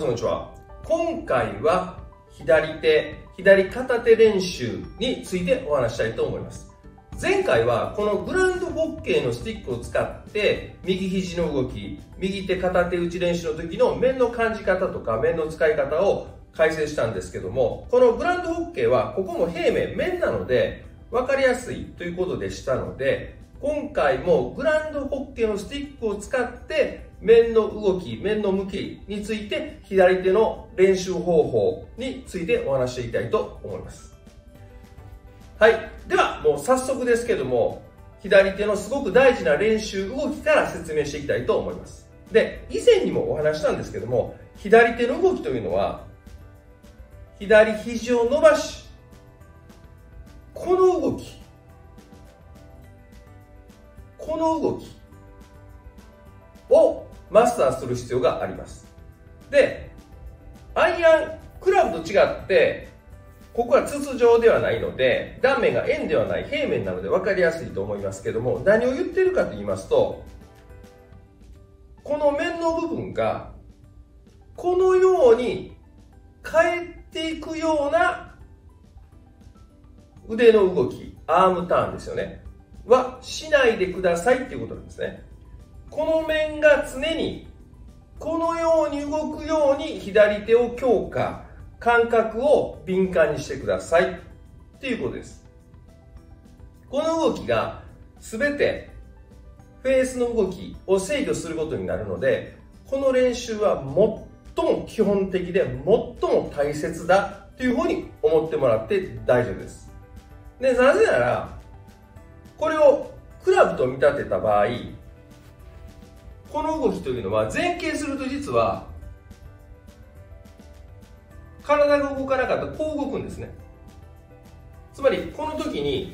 皆さんこんにちは。今回は左片手練習についてお話したいと思います。前回はこのグランドホッケーのスティックを使って右肘の動き、右手片手打ち練習の時の面の感じ方とか面の使い方を解説したんですけども、このグランドホッケーはここも平面、面なので分かりやすいということでしたので、今回もグランドホッケーのスティックを使って面の動き、面の向きについて左手の練習方法についてお話していきたいと思います。はい、ではもう早速ですけども、左手のすごく大事な練習動きから説明していきたいと思います。で、以前にもお話したんですけども、左手の動きというのは左肘を伸ばし、この動き、この動きをマスターする必要があります。で、アイアンクラブと違ってここは筒状ではないので、断面が円ではない平面なので分かりやすいと思いますけども、何を言ってるかと言いますと、この面の部分がこのように返っていくような腕の動き、アームターンですよね、はしないでくださいっていうことなんですね。この面が常にこのように動くように左手を強化、感覚を敏感にしてくださいっていうことです。この動きが全てフェースの動きを制御することになるので、この練習は最も基本的で最も大切だというふうに思ってもらって大丈夫です。で、なぜならこれをクラブと見立てた場合、この動きというのは前傾すると実は体が動かなかったらこう動くんですね。つまりこの時に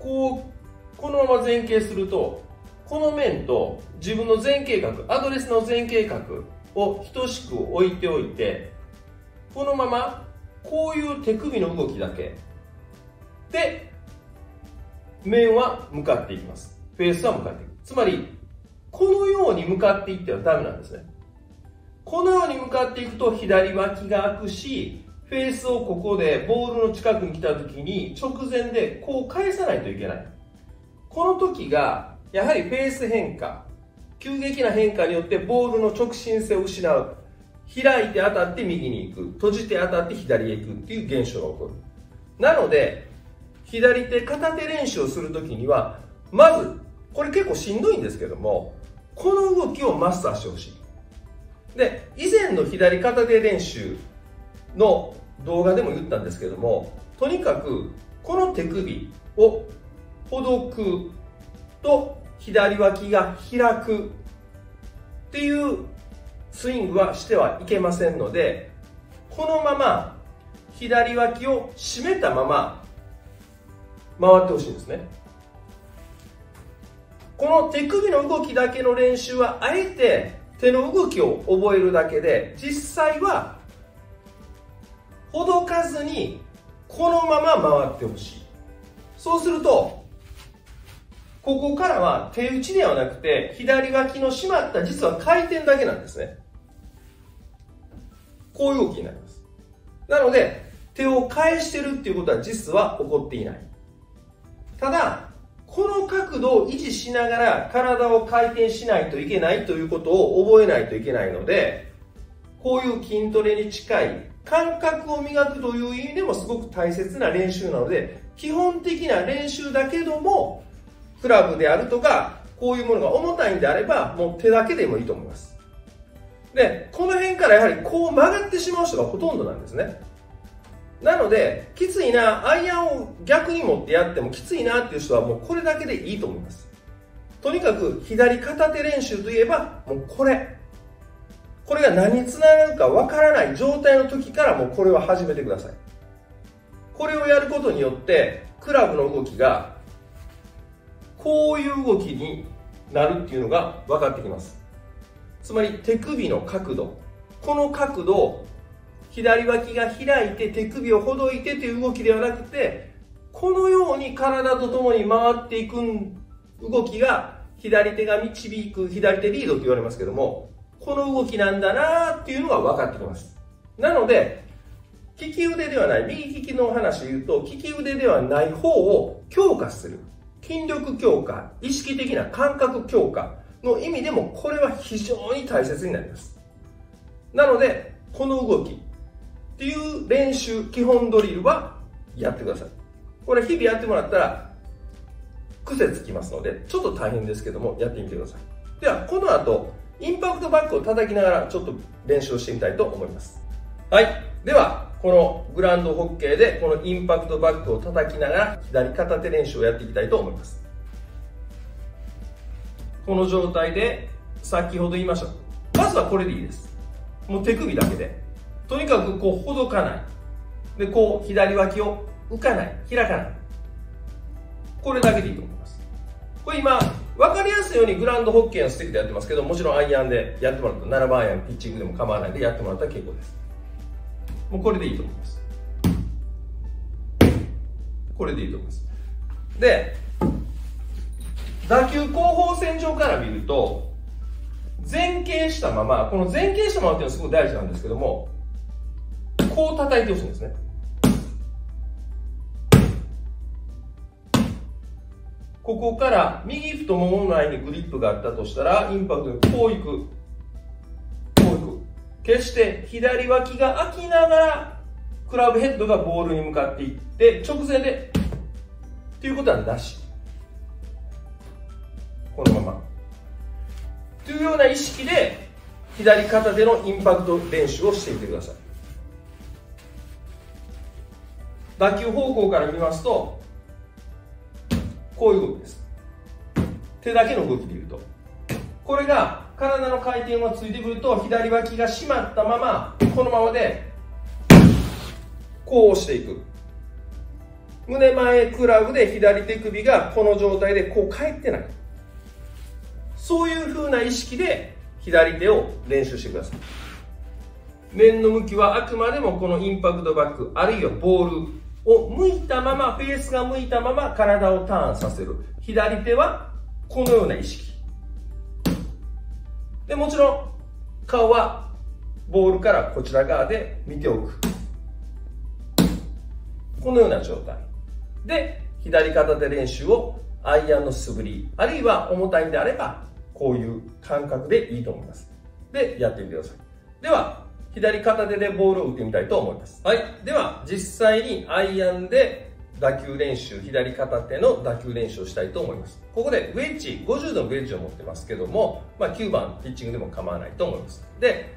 このまま前傾すると、この面と自分の前傾角、アドレスの前傾角を等しく置いておいて、このままこういう手首の動きだけで面は向かっていきます。フェースは向かっていく。つまりこのように向かっていってはダメなんですね。このように向かっていくと左脇が開くし、フェースをここでボールの近くに来た時に直前でこう返さないといけない。この時がやはりフェース変化、急激な変化によってボールの直進性を失う。開いて当たって右に行く、閉じて当たって左へ行くっていう現象が起こる。なので左手片手練習をするときには、まずこれ結構しんどいんですけども、この動きをマスターしてほしい。で、以前の左片手練習の動画でも言ったんですけども、とにかくこの手首をほどくと左脇が開くっていうスイングはしてはいけませんので、このまま左脇を締めたまま回ってほしいんですね。この手首の動きだけの練習はあえて手の動きを覚えるだけで、実際はほどかずにこのまま回ってほしい。そうするとここからは手打ちではなくて左脇の締まった実は回転だけなんですね。こういう動きになります。なので手を返してるっていうことは実は起こっていない。ただこの角度を維持しながら体を回転しないといけないということを覚えないといけないので、こういう筋トレに近い感覚を磨くという意味でもすごく大切な練習なので、基本的な練習だけどもクラブであるとかこういうものが重たいんであれば、もう手だけでもいいと思います。で、この辺からやはりこう曲がってしまう人がほとんどなんですね。なのできついな、アイアンを逆に持ってやってもきついなっていう人はもうこれだけでいいと思います。とにかく左片手練習といえばもうこれが何につながるかわからない状態の時からもうこれを始めてください。これをやることによってクラブの動きがこういう動きになるっていうのが分かってきます。つまり手首の角度、この角度を左脇が開いて手首をほどいてという動きではなくて、このように体とともに回っていく動きが左手が導く、左手リードと言われますけども、この動きなんだなっていうのが分かってきます。なので、利き腕ではない、右利きの話で言うと、利き腕ではない方を強化する。筋力強化、意識的な感覚強化の意味でも、これは非常に大切になります。なので、この動きっていう練習、基本ドリルはやってください。これ日々やってもらったら、癖つきますので、ちょっと大変ですけども、やってみてください。では、この後、インパクトバックを叩きながら、ちょっと練習をしてみたいと思います。はい。では、このグラウンドホッケーで、このインパクトバックを叩きながら、左片手練習をやっていきたいと思います。この状態で、先ほど言いました。まずはこれでいいです。もう手首だけで。とにかく、こう、ほどかない。で、こう、左脇を浮かない。開かない。これだけでいいと思います。これ今、分かりやすいようにグラウンドホッケーのスティックでやってますけど、もちろんアイアンでやってもらったら、7番アイアン、ピッチングでも構わないでやってもらったら結構です。もうこれでいいと思います。これでいいと思います。で、打球後方線上から見ると、前傾したまま、この前傾したままっていうのはすごく大事なんですけども、こう叩いてほしいんですね。ここから右太もも内にグリップがあったとしたら、インパクトにこういく。こういく。決して左脇が開きながら、クラブヘッドがボールに向かっていって、直前で、っていうことはなし。このまま。というような意識で、左片手のインパクト練習をしてみてください。打球方向から見ますと、こういう動きです。手だけの動きでいうと。これが、体の回転がついてくると、左脇が締まったまま、このままで、こう押していく。胸前クラブで左手首がこの状態でこう返ってない。そういう風な意識で、左手を練習してください。面の向きはあくまでもこのインパクトバック、あるいはボール。を向いたまま、フェースが向いたまま体をターンさせる。左手はこのような意識。で、もちろん顔はボールからこちら側で見ておく。このような状態。で、左片手練習をアイアンの素振り、あるいは重たいんであれば、こういう感覚でいいと思います。で、やってみてください。では、左片手でボールを打ってみたいと思います。はい。では、実際にアイアンで打球練習、左片手の打球練習をしたいと思います。ここでウェッジ、50度のウェッジを持ってますけども、9番ピッチングでも構わないと思います。で、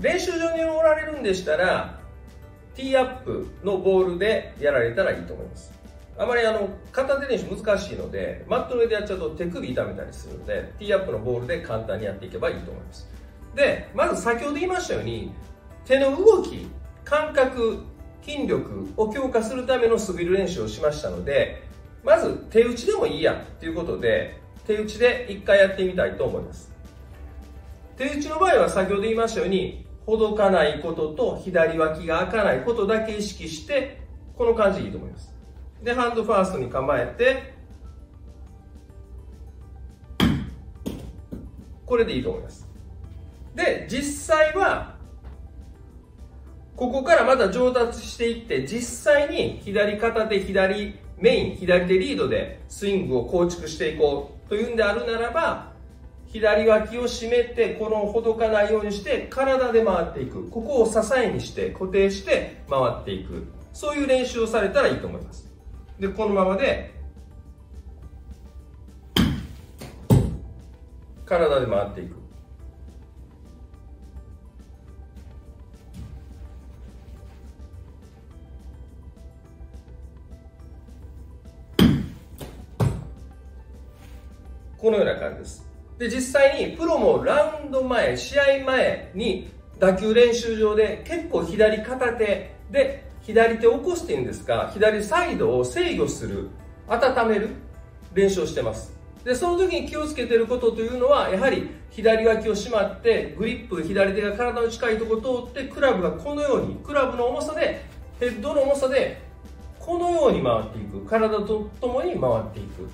練習場におられるんでしたら、ティーアップのボールでやられたらいいと思います。あまり片手練習難しいので、マットの上でやっちゃうと手首痛めたりするので、ティーアップのボールで簡単にやっていけばいいと思います。で、まず先ほど言いましたように、手の動き、感覚、筋力を強化するための素振り練習をしましたので、まず手打ちでもいいやということで、手打ちで一回やってみたいと思います。手打ちの場合は先ほど言いましたように、ほどかないことと左脇が開かないことだけ意識して、この感じでいいと思います。で、ハンドファーストに構えて、これでいいと思います。で、実際は、ここからまた上達していって、実際に左片手、左メイン、左手リードでスイングを構築していこうというんであるならば、左脇を締めて、このほどかないようにして、体で回っていく。ここを支えにして、固定して回っていく。そういう練習をされたらいいと思います。で、このままで、体で回っていく。このような感じです。で、実際にプロもラウンド前、試合前に打球練習場で結構左片手で左手を起こすっていうんですか、左サイドを制御する、温める練習をしてます。で、その時に気をつけてることというのは、やはり左脇を締まって、グリップ、左手が体の近いところを通って、クラブがこのように、クラブの重さで、ヘッドの重さで、このように回っていく。体とともに回っていく。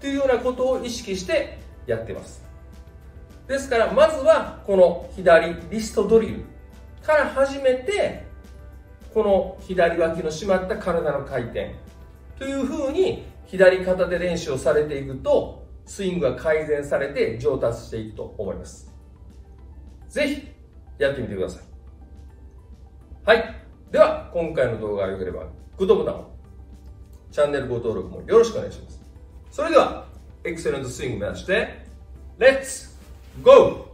というようなことを意識してやってます。ですからまずはこの左リストドリルから始めて、この左脇の締まった体の回転というふうに左肩で練習をされていくと、スイングが改善されて上達していくと思います。ぜひやってみてください。はい、では今回の動画が良ければグッドボタン、チャンネルご登録もよろしくお願いします。それではエクセレントスイング目指してレッツゴー。